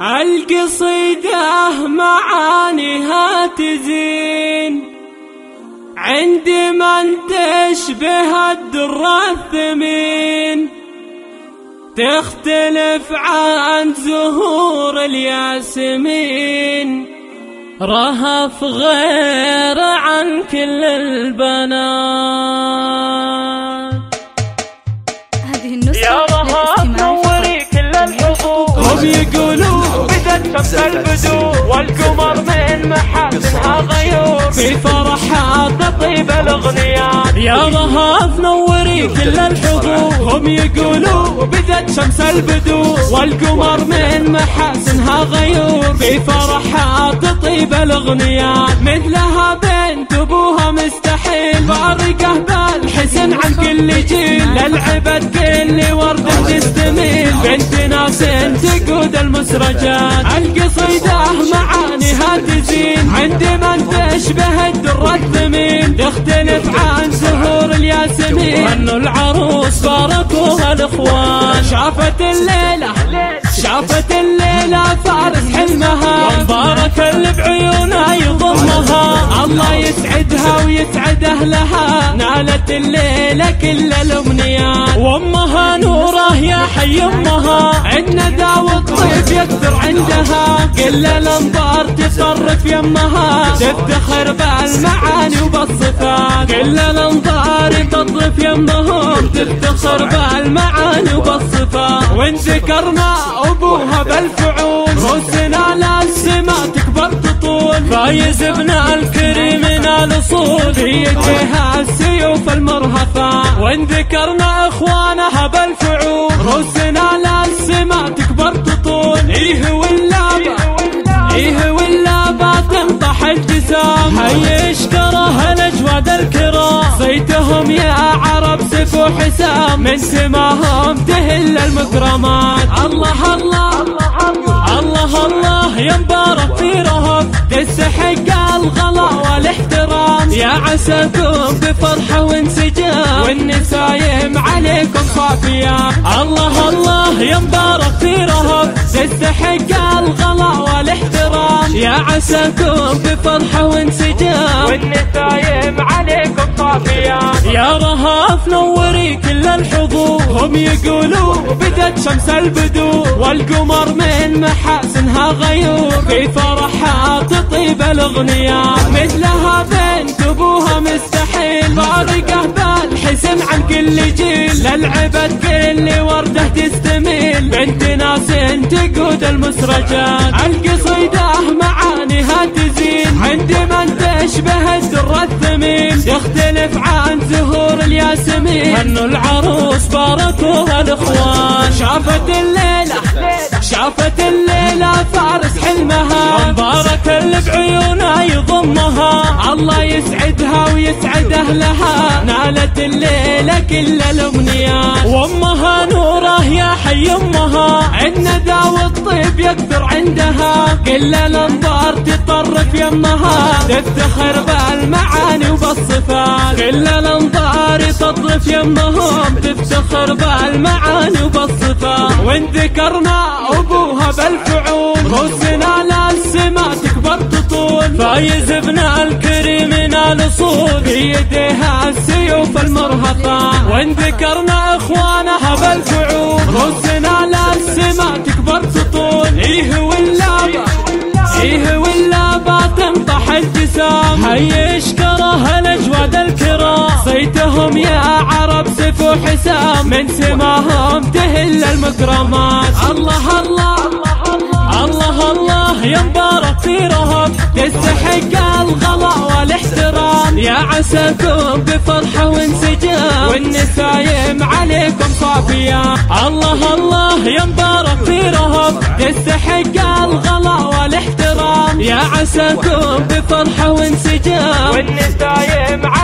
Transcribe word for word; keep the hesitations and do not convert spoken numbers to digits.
القصيدة معانيها تزين عند من تشبه الدر الثمين، تختلف عن زهور الياسمين. رهف غير عن كل البنات. يا رهف نوري كل الحضور، هم يقولوا بدت شمس البدور والقمر من محاسنها غيور، في فرحها تطيب الاغنيات. يا رهف نوري كل الحضور، هم يقولوا بدت شمس البدور والقمر من محاسنها غيور، في فرحها تطيب الاغنيات. مثلها بنت ابوها مستحيل، فارقه بالحزن عن كل جيل، للعبد كل ورده تستميل، بنت ناس تقود المسرجات. القصيده معانيها تزين عند من تشبه الدر الثمين، تختلف عن زهور الياسمين، انه العروس فارقوها الاخوان. شافت الليله شافت الليله فارس حلمها، ومبارك اللي بعيونها يضمها، الله يسعدها ويسعد اهلها، نالت الليله كل الامنيات. وامها نوره يا حي امها، الندى والطيب يكثر عندها، كل الانظار تصرف يمها، تفتخر بالمعاني وبالصفات، كل الانظار تطرف يمهم، تفتخر بالمعاني وبالصفات. وان ذكرنا ابوها بالفعول، رؤوسنا للسما تكبر تطول، فايز ابنها الكريم نال صول، في يديها السيوف المرهفه. وان ذكرنا اخوانها بالفعول، رؤوسنا للسما تكبر تطول، ايه واللابه ايه واللابه تنطح الجسام، هيا اشتراها الاجواد الكرام، صيتهم يا عرب سيف وحسام، من سماهم تهل المكرمات. الله الله الله الله, الله يا مبارك في رهف، تستحق الغلا والاحترام، يا عساكم بفرحه وانسجام، والنسايم عليكم صافيه. الله الله يا مبارك في رهف، تستحق الغلا والاحترام، يا عساكم بفرحه وانسجام، والنسايم عليكم صافيه. يا رهف نوري كل الحضور، هم يقولوا بدت شمس البدور والقمر من محاسنها غيور، في فرحها تطيب الاغنيات. مثلها بنت ابوها مستحيل، فارقه بالحزن عن كل جيل، للعبد كل ورده تستميل، بنت ناس تقود المسرجات. القصيده معانيها تزين عند من تشبه الدر الثمين، تختلف عن زهور الياسمين، انه العروس فارقوها الاخوان. شافت الليله شافت الليله فارس حلمها، مبارك اللي بعيونها يضمها، الله يسعدها ويسعد اهلها، نالت الليله كل الامنيات. وامها نوره يا حي امها، الندى والطيب يكثر عندها، كل الانظار تطرف يمها، تفتخر بالمعاني وبالصفات، كل الانظار تطرف يمهم، تفتخر بالمعاني وبالصفات. وان ذكرنا ابوها بالفعول، رؤوسنا للسما تكبر تطول، فايز ابنها الكريم نال صول، في يديها السيوف المرهفه. وان ذكرنا اخوانها بالفعول، رؤوسنا للسما تكبر تطول، ايه واللابه ايه واللابه تنطح الجسام، هيا اشكرها الاجواد الكرام، صيتهم يا عرب سيف وحسام، من سماهم تهل المكرمات. الله الله الله الله يا مبارك في رهف، تستحق الغلا والاحترام، يا عساكم بفرحه وانسجام، والنسايم عليكم صافيه. الله الله يا مبارك في رهف، تستحق الغلا والاحترام، يا عساكم بفرحه وانسجام، والنسايم